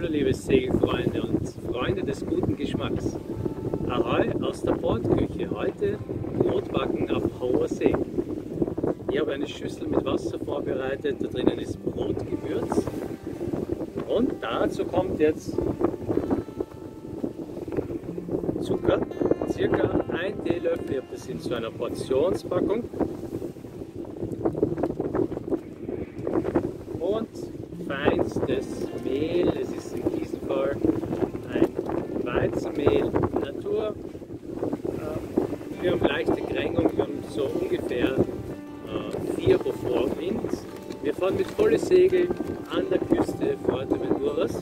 Hallo liebe Segelfreunde und Freunde des guten Geschmacks. Ahoi aus der Bordküche, heute Brotbacken auf hoher See. Ich habe eine Schüssel mit Wasser vorbereitet, da drinnen ist Brotgewürz und dazu kommt jetzt Zucker, circa 1 Teelöffel, ich habe das in so einer Portionspackung. Feinstes Mehl, es ist in diesem Fall ein Weizenmehl Natur. Wir haben leichte Krängung, wir haben so ungefähr 4 bevor Wind. Wir fahren mit vollen Segeln an der Küste Fuerteventuras.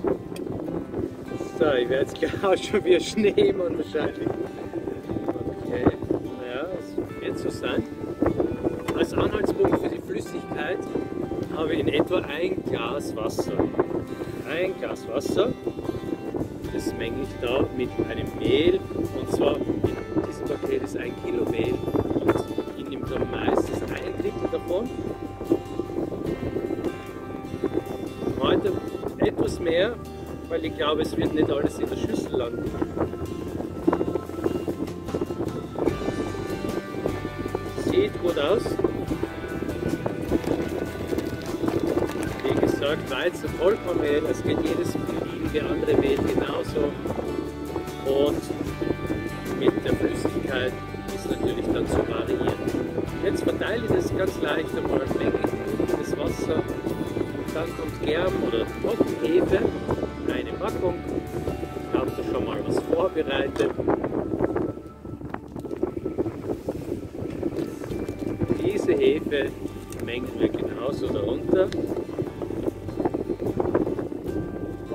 So, ich werde jetzt gleich auch schon wieder Schnee machen wahrscheinlich. Okay, naja, es wird so sein. Als Anhaltspunkt für die Flüssigkeit habe ich in etwa ein Glas Wasser. Ein Glas Wasser, das menge ich da mit einem Mehl, und zwar in diesem Paket ist 1 Kilo Mehl und ich nehme da meistens 1 Drittel davon. Heute etwas mehr, weil ich glaube, es wird nicht alles in der Schüssel landen. Sieht gut aus. Weizen, Vollkornmehl, es geht jedes beliebige andere Mehl genauso, und mit der Flüssigkeit ist natürlich dann zu variieren. Jetzt verteile ich das ganz leicht einmal, menge das Wasser, dann kommt Gerben oder Trockenhefe, eine Packung, ich habe da schon mal was vorbereitet. Diese Hefe mengen wir genauso darunter.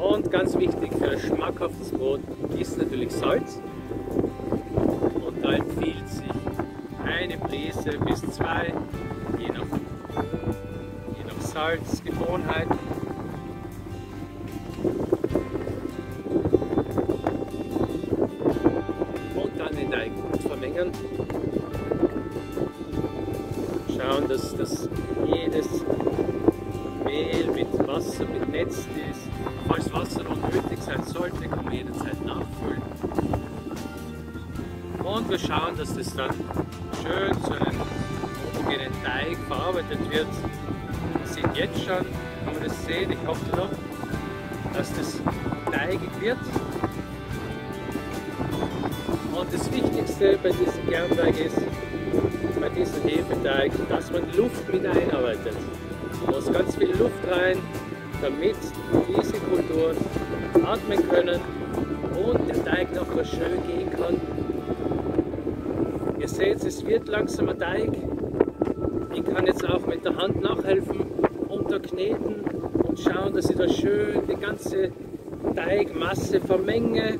Und ganz wichtig für ein schmackhaftes Brot ist natürlich Salz, und da empfiehlt sich 1 bis 2 Prisen, je nach Salzgewohnheit. Und dann den Teig gut vermengen. Schauen, dass jedes Mehl mit Wasser benetzt ist. Falls Wasser unnötig sein sollte, kann man jederzeit nachfüllen. Und wir schauen, dass das dann schön zu einem homogenen Teig verarbeitet wird. Man sieht jetzt schon, kann man das sehen, ich hoffe noch, dass das teigig wird. Und das Wichtigste bei diesem Germteig ist, bei diesem Hefeteig, dass man Luft mit einarbeitet. Da muss ganz viel Luft rein, damit diese Kulturen atmen können und der Teig noch mal schön gehen kann. Ihr seht, es wird langsamer Teig. Ich kann jetzt auch mit der Hand nachhelfen, unterkneten und schauen, dass ich da schön die ganze Teigmasse vermenge,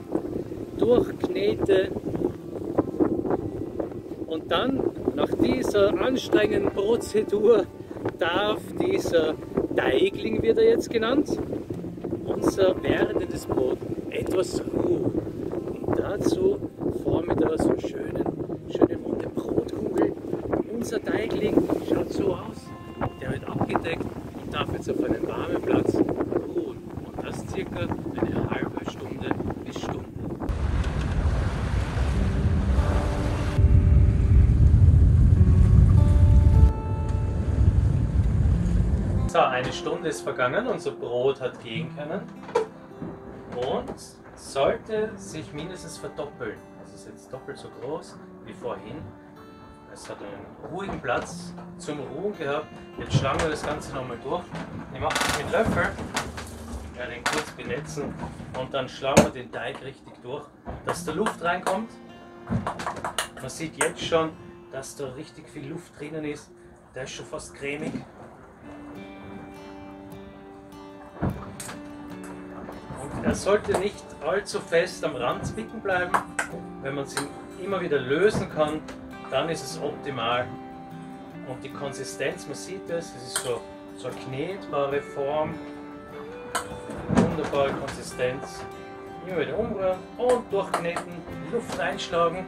durchknete. Und dann, nach dieser anstrengenden Prozedur, darf dieser Teigling, wird er jetzt genannt, unser werdendes Brot etwas Ruhe. Und dazu formen wir da so schöne runde Brotkugel. Unser Teigling schaut so aus, der wird abgedeckt und darf jetzt auf einem warmen Platz ruhen. Und das circa eine halbe Stunde bis Stunde. So, eine Stunde ist vergangen, unser Brot hat gehen können und sollte sich mindestens verdoppeln. Es ist jetzt doppelt so groß wie vorhin. Es hat einen ruhigen Platz zum Ruhen gehabt. Jetzt schlagen wir das Ganze nochmal durch. Ich mache das mit Löffel, werde ihn kurz benetzen und dann schlagen wir den Teig richtig durch, dass da Luft reinkommt. Man sieht jetzt schon, dass da richtig viel Luft drinnen ist. Der ist schon fast cremig. Er sollte nicht allzu fest am Rand zwicken bleiben. Wenn man sie immer wieder lösen kann, dann ist es optimal. Und die Konsistenz, man sieht es, es ist so eine knetbare Form. Wunderbare Konsistenz. Immer wieder umrühren und durchkneten, Luft einschlagen.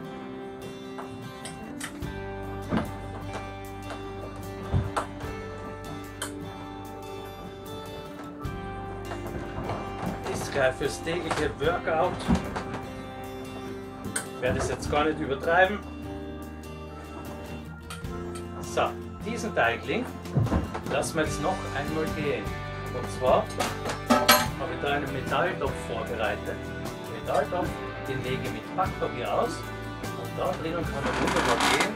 geil fürs tägliche Workout. Ich werde es jetzt gar nicht übertreiben. So, diesen Teigling lassen wir jetzt noch einmal gehen. Und zwar habe ich da einen Metalltopf vorbereitet. Metalltopf, den lege ich mit Backpapier aus. Und da drinnen kann man wunderbar gehen.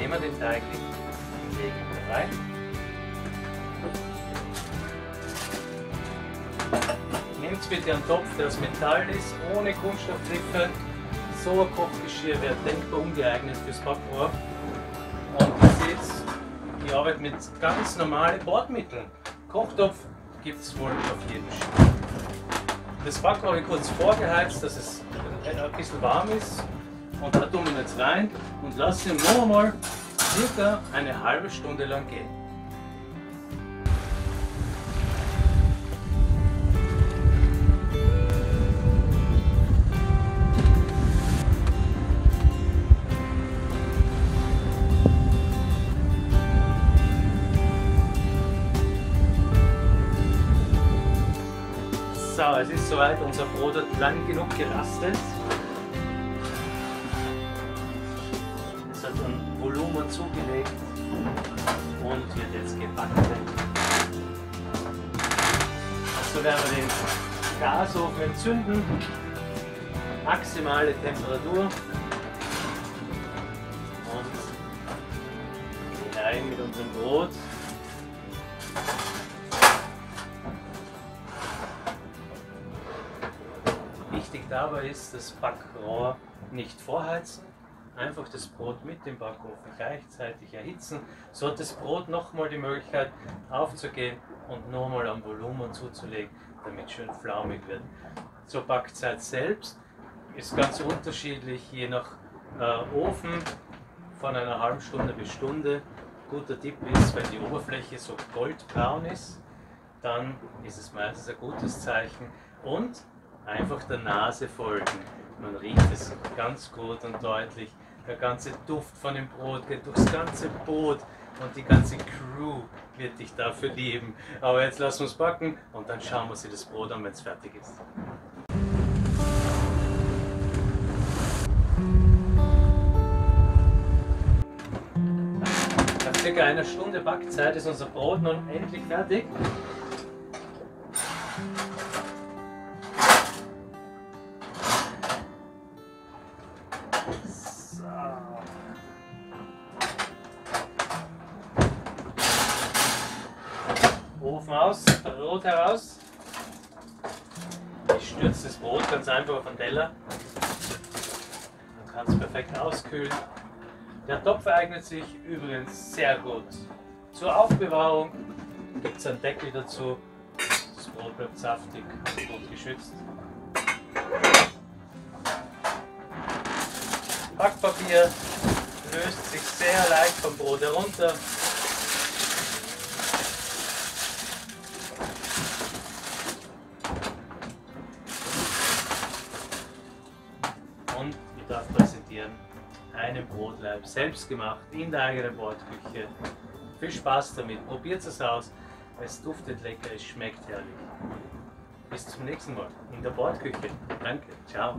Nehmen wir den Teigling und legen ihn rein. Nehmt bitte einen Topf, der aus Metall ist, ohne Kunststoffgriffe. So ein Kochgeschirr wäre denkbar ungeeignet fürs Backrohr. Und ihr seht, ich arbeite mit ganz normalen Bordmitteln. Kochtopf gibt es wohl auf jedem Schiff. Das Backrohr habe ich kurz vorgeheizt, dass es ein bisschen warm ist. Und da tun wir jetzt rein und lassen ihn noch einmal circa eine halbe Stunde lang gehen. So, es ist soweit, unser Brot hat lang genug gerastet. Es hat ein Volumen zugelegt und wird jetzt gebacken. Also werden wir den Gasofen entzünden. Maximale Temperatur. Und hinein mit unserem Brot. Wichtig dabei ist, das Backrohr nicht vorheizen, einfach das Brot mit dem Backofen gleichzeitig erhitzen. So hat das Brot nochmal die Möglichkeit aufzugehen und nochmal am Volumen zuzulegen, damit es schön flaumig wird. Zur Backzeit selbst ist ganz unterschiedlich, je nach Ofen, von einer halben Stunde bis Stunde. Guter Tipp ist, wenn die Oberfläche so goldbraun ist, dann ist es meistens ein gutes Zeichen. Und einfach der Nase folgen. Man riecht es ganz gut und deutlich. Der ganze Duft von dem Brot geht durchs ganze Boot und die ganze Crew wird dich dafür lieben. Aber jetzt lassen wir es backen und dann schauen wir uns das Brot an, wenn es fertig ist. Nach ca. einer Stunde Backzeit ist unser Brot nun endlich fertig. Ofen aus, Brot heraus. Ich stürze das Brot ganz einfach auf den Teller. Man kann es perfekt auskühlen. Der Topf eignet sich übrigens sehr gut zur Aufbewahrung. Gibt es einen Deckel dazu. Das Brot bleibt saftig und gut geschützt. Backpapier löst sich sehr leicht vom Brot herunter. Und ich darf präsentieren, einen Brotlaib, selbst gemacht, in der eigenen Bordküche. Viel Spaß damit, probiert es aus, es duftet lecker, es schmeckt herrlich. Bis zum nächsten Mal in der Bordküche. Danke, ciao.